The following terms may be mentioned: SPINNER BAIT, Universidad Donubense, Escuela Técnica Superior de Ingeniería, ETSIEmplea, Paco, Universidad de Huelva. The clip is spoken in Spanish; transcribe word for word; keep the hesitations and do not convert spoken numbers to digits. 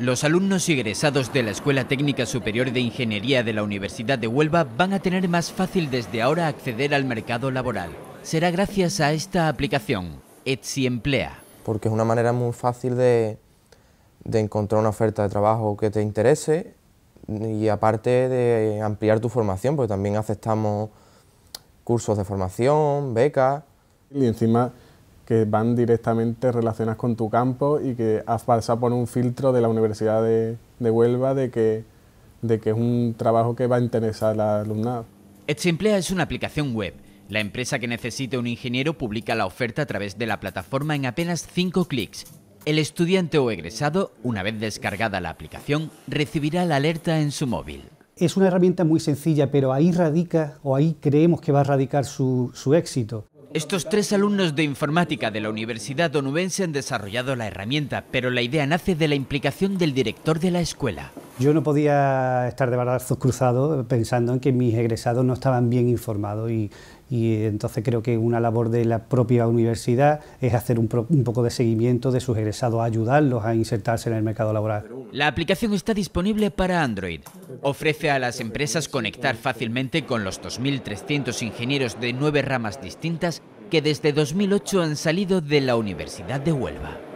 Los alumnos y egresados de la Escuela Técnica Superior de Ingeniería de la Universidad de Huelva van a tener más fácil desde ahora acceder al mercado laboral. Será gracias a esta aplicación, ETSIEmplea. Porque es una manera muy fácil de, de encontrar una oferta de trabajo que te interese y aparte de ampliar tu formación, porque también aceptamos cursos de formación, becas. Y encima que van directamente relacionadas con tu campo y que has pasado por un filtro de la Universidad de, de Huelva de que, de que es un trabajo que va a interesar al alumnado. ETSIEmplea es una aplicación web. La empresa que necesite un ingeniero publica la oferta a través de la plataforma en apenas cinco clics. El estudiante o egresado, una vez descargada la aplicación, recibirá la alerta en su móvil. Es una herramienta muy sencilla, pero ahí radica, o ahí creemos que va a radicar su, su éxito. Estos tres alumnos de informática de la Universidad Donubense han desarrollado la herramienta, pero la idea nace de la implicación del director de la escuela. Yo no podía estar de brazos cruzados pensando en que mis egresados no estaban bien informados y, y entonces creo que una labor de la propia universidad es hacer un, pro, un poco de seguimiento de sus egresados, ayudarlos a insertarse en el mercado laboral. La aplicación está disponible para Android. Ofrece a las empresas conectar fácilmente con los dos mil trescientos ingenieros de nueve ramas distintas que desde dos mil ocho han salido de la Universidad de Huelva.